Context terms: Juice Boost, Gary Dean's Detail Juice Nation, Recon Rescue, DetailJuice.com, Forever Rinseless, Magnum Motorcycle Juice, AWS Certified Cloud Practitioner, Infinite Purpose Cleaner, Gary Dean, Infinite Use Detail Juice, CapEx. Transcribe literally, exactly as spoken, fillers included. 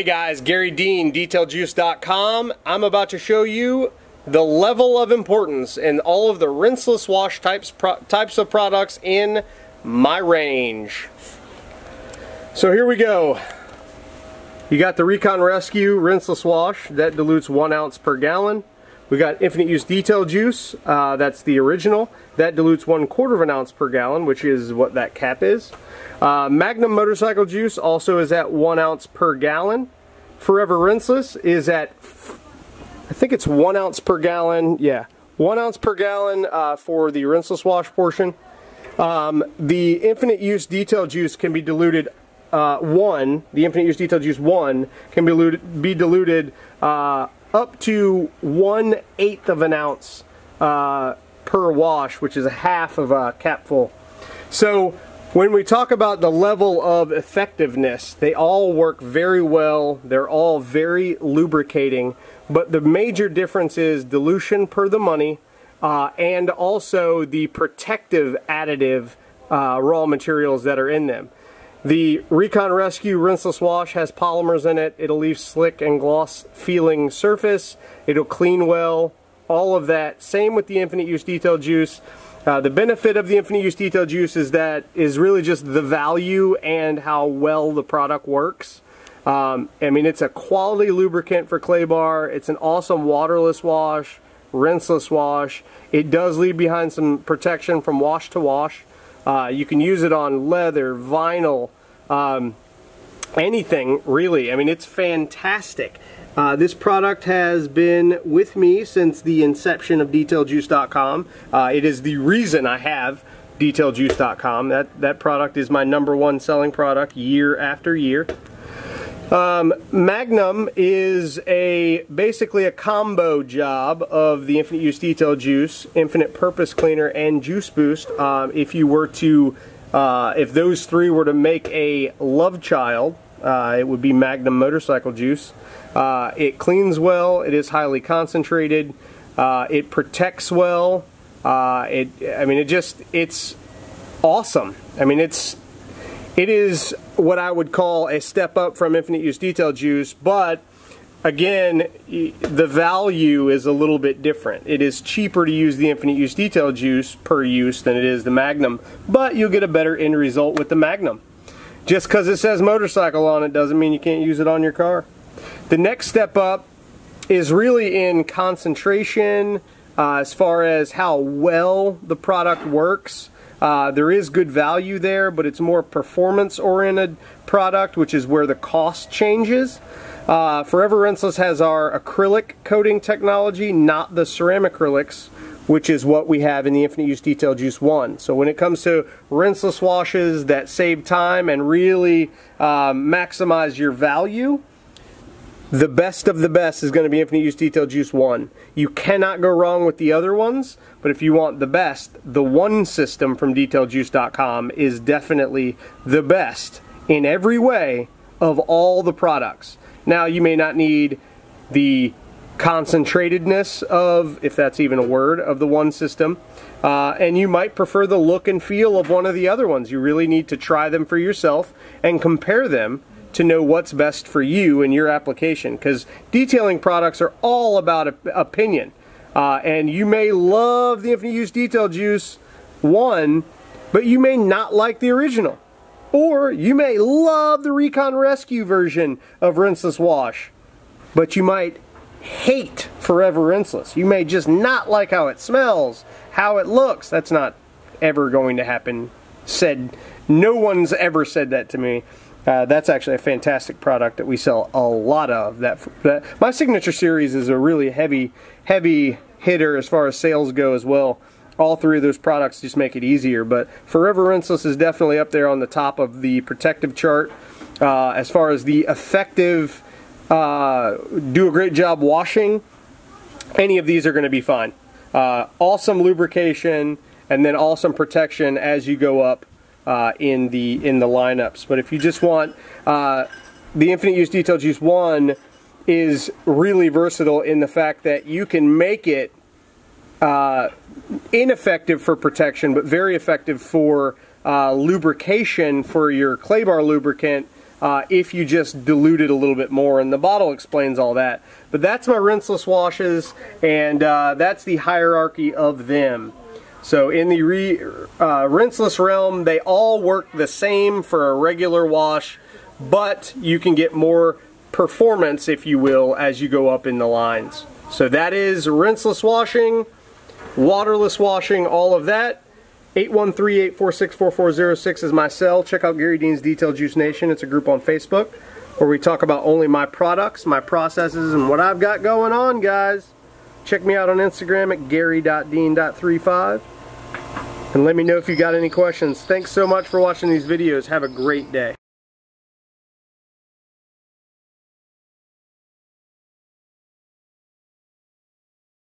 Hey guys, Gary Dean, Detail Juice dot com. I'm about to show you the level of importance in all of the rinseless wash types, pro types of products in my range. So here we go. You got the Recon Rescue rinseless wash. That dilutes one ounce per gallon. We got Infinite Use Detail Juice. Uh, that's the original. That dilutes one quarter of an ounce per gallon, which is what that cap is. Uh, Magnum Motorcycle Juice also is at one ounce per gallon. Forever Rinseless is at, I think it's one ounce per gallon. Yeah, one ounce per gallon uh, for the rinseless wash portion. Um, the Infinite Use Detail Juice can be diluted uh, one. The Infinite Use Detail Juice one can be diluted. Be diluted uh, up to one eighth of an ounce uh, per wash, which is a half of a capful. So when we talk about the level of effectiveness, they all work very well. They're all very lubricating, but the major difference is dilution per the money uh, and also the protective additive uh, raw materials that are in them. The Recon Rescue Rinseless Wash has polymers in it. It'll leave slick and gloss feeling surface. It'll clean well, all of that. Same with the Infinite Use Detail Juice. Uh, the benefit of the Infinite Use Detail Juice is that is really just the value and how well the product works. Um, I mean, it's a quality lubricant for clay bar. It's an awesome waterless wash, rinseless wash. It does leave behind some protection from wash to wash. Uh, you can use it on leather, vinyl, um, anything really. I mean, it's fantastic. Uh, this product has been with me since the inception of Detail Juice dot com. Uh, it is the reason I have Detail Juice dot com. That, that product is my number one selling product year after year. Um, Magnum is a basically a combo job of the Infinite Use Detail Juice, Infinite Purpose Cleaner, and Juice Boost. Um, if you were to, uh, if those three were to make a love child, uh, it would be Magnum Motorcycle Juice. Uh, it cleans well. It is highly concentrated. Uh, it protects well. Uh, it, I mean, it just, it's awesome. I mean, it's. It is what I would call a step up from Infinite Use Detail Juice, but again, the value is a little bit different. It is cheaper to use the Infinite Use Detail Juice per use than it is the Magnum, but you'll get a better end result with the Magnum. Just because it says motorcycle on it doesn't mean you can't use it on your car. The next step up is really in concentration, uh, as far as how well the product works. Uh, there is good value there, but it's more performance-oriented product, which is where the cost changes. Uh, Forever Rinseless has our acrylic coating technology, not the ceramic acrylics, which is what we have in the Infinite Use Detail Juice one. So when it comes to rinseless washes that save time and really uh, maximize your value, the best of the best is going to be Infinite Use Detail Juice one. You cannot go wrong with the other ones, but if you want the best, the one system from Detail Juice dot com is definitely the best in every way of all the products. Now, you may not need the concentratedness of, if that's even a word, of the one system, uh, and you might prefer the look and feel of one of the other ones. You really need to try them for yourself and compare them to know what's best for you and your application, because detailing products are all about op opinion. Uh, and you may love the Infinite Use Detail Juice one, but you may not like the original. Or you may love the Recon Rescue version of Rinseless Wash, but you might hate Forever Rinseless. You may just not like how it smells, how it looks. That's not ever going to happen. Said, no one's ever said that to me. Uh, that's actually a fantastic product that we sell a lot of. That, that my signature series is a really heavy, heavy hitter as far as sales go as well. All three of those products just make it easier. But Forever Rinseless is definitely up there on the top of the protective chart uh, as far as the effective, uh, do a great job washing. Any of these are going to be fine. Uh, awesome lubrication and then awesome protection as you go up Uh, in the in the lineups. But if you just want uh, the Infinite Use Detail Juice one is really versatile in the fact that you can make it uh, ineffective for protection but very effective for uh, lubrication for your clay bar lubricant uh, if you just dilute it a little bit more, and the bottle explains all that. But that's my rinseless washes, and uh, that's the hierarchy of them. So in the re, uh, rinseless realm, they all work the same for a regular wash, but you can get more performance, if you will, as you go up in the lines. So that is rinseless washing, waterless washing, all of that. eight one three, eight four six, four four zero six is my cell. Check out Gary Dean's Detail Juice Nation. It's a group on Facebook where we talk about only my products, my processes, and what I've got going on, guys. Check me out on Instagram at gary dot dean dot three five. And let me know if you got any questions. Thanks so much for watching these videos. Have a great day.